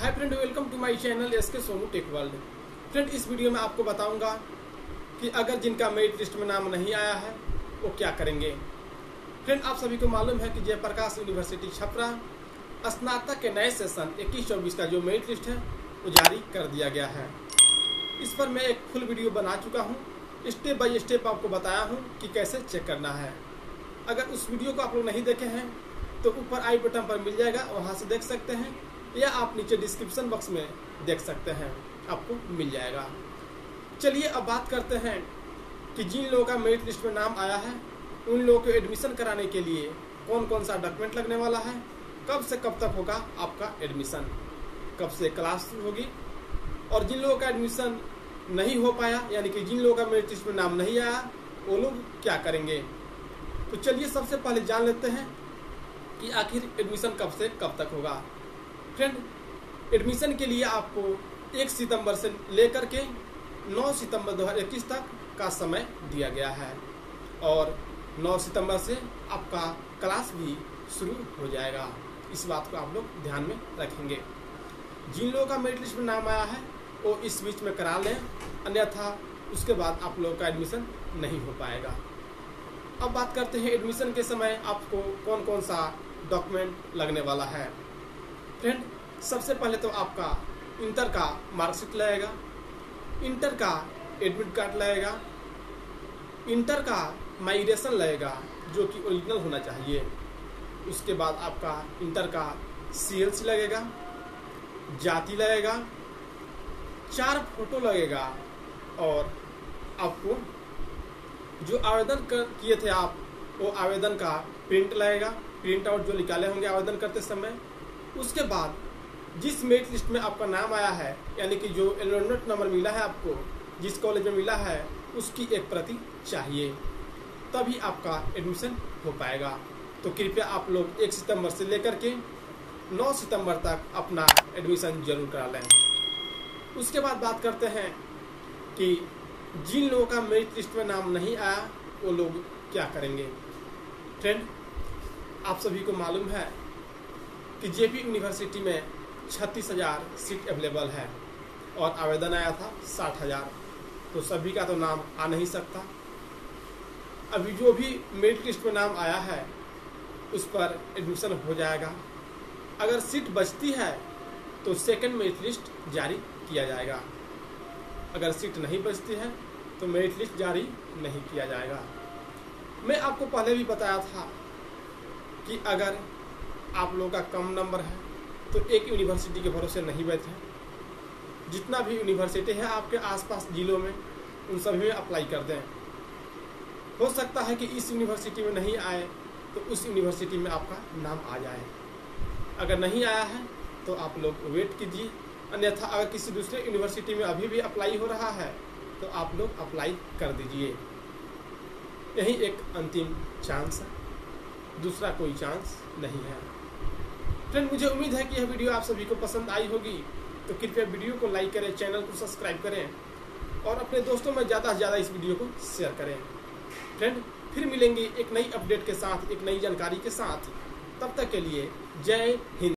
Hi friend, welcome to my channel S K Sonu tech world. Friend, इस video में आपको बताऊंगा कि अगर जिनका मेरिट लिस्ट में नाम नहीं आया है वो क्या करेंगे। फ्रेंड, आप सभी को मालूम है कि जयप्रकाश यूनिवर्सिटी छपरा स्नातक के नए सेशन 21-24 का जो मेरिट लिस्ट है वो जारी कर दिया गया है। इस पर मैं एक फुल वीडियो बना चुका हूँ, स्टेप बाई स्टेप आपको बताया हूँ कि कैसे चेक करना है। अगर उस वीडियो को आप लोग नहीं देखे हैं तो ऊपर आई बटन पर मिल जाएगा, वहाँ से देख सकते हैं, या आप नीचे डिस्क्रिप्शन बॉक्स में देख सकते हैं, आपको मिल जाएगा। चलिए अब बात करते हैं कि जिन लोगों का मेरिट लिस्ट में नाम आया है उन लोगों को एडमिशन कराने के लिए कौन कौन सा डॉक्यूमेंट लगने वाला है, कब से कब तक होगा आपका एडमिशन, कब से क्लास शुरू होगी। और जिन लोगों का एडमिशन नहीं हो पाया, यानी कि जिन लोगों का मेरिट लिस्ट में नाम नहीं आया, वो लोग क्या करेंगे। तो चलिए सबसे पहले जान लेते हैं कि आखिर एडमिशन कब से कब तक होगा। फ्रेंड, एडमिशन के लिए आपको 1 सितंबर से लेकर के 9 सितंबर 2021 तक का समय दिया गया है और 9 सितंबर से आपका क्लास भी शुरू हो जाएगा। इस बात को आप लोग ध्यान में रखेंगे। जिन लोगों का मेरिट लिस्ट में नाम आया है वो इस बीच में करा लें, अन्यथा उसके बाद आप लोगों का एडमिशन नहीं हो पाएगा। अब बात करते हैं एडमिशन के समय आपको कौन कौन सा डॉक्यूमेंट लगने वाला है। फ्रेंड, सबसे पहले तो आपका इंटर का मार्कशीट लगेगा, इंटर का एडमिट कार्ड लगेगा, इंटर का माइग्रेशन लगेगा जो कि ओरिजिनल होना चाहिए। उसके बाद आपका इंटर का सीएलसी लगेगा, जाति लगेगा, 4 फोटो लगेगा और आपको जो आवेदन किए थे आप वो आवेदन का प्रिंट लगेगा, प्रिंट आउट जो निकाले होंगे आवेदन करते समय। उसके बाद जिस मेरिट लिस्ट में आपका नाम आया है, यानी कि जो एनरोलमेंट नंबर मिला है आपको, जिस कॉलेज में मिला है, उसकी एक प्रति चाहिए, तभी आपका एडमिशन हो पाएगा। तो कृपया आप लोग 1 सितंबर से लेकर के 9 सितंबर तक अपना एडमिशन जरूर करा लें। उसके बाद बात करते हैं कि जिन लोगों का मेरिट लिस्ट में नाम नहीं आया वो लोग क्या करेंगे। फ्रेंड, आप सभी को मालूम है कि जेपी यूनिवर्सिटी में 36,000 सीट अवेलेबल है और आवेदन आया था 60,000, तो सभी का तो नाम आ नहीं सकता। अभी जो भी मेरिट लिस्ट में नाम आया है उस पर एडमिशन हो जाएगा। अगर सीट बचती है तो सेकंड मेरिट लिस्ट जारी किया जाएगा, अगर सीट नहीं बचती है तो मेरिट लिस्ट जारी नहीं किया जाएगा। मैं आपको पहले भी बताया था कि अगर आप लोगों का कम नंबर है तो एक यूनिवर्सिटी के भरोसे नहीं बैठे, जितना भी यूनिवर्सिटी है आपके आसपास जिलों में उन सभी में अप्लाई कर दें। हो सकता है कि इस यूनिवर्सिटी में नहीं आए तो उस यूनिवर्सिटी में आपका नाम आ जाए। अगर नहीं आया है तो आप लोग वेट कीजिए, अन्यथा अगर किसी दूसरे यूनिवर्सिटी में अभी भी अप्लाई हो रहा है तो आप लोग अप्लाई कर दीजिए। यही एक अंतिम चांस है, दूसरा कोई चांस नहीं है। फ्रेंड, मुझे उम्मीद है कि यह वीडियो आप सभी को पसंद आई होगी, तो कृपया वीडियो को लाइक करें, चैनल को सब्सक्राइब करें और अपने दोस्तों में ज़्यादा से ज़्यादा इस वीडियो को शेयर करें। फ्रेंड, फिर मिलेंगे एक नई अपडेट के साथ, एक नई जानकारी के साथ। तब तक के लिए जय हिंद।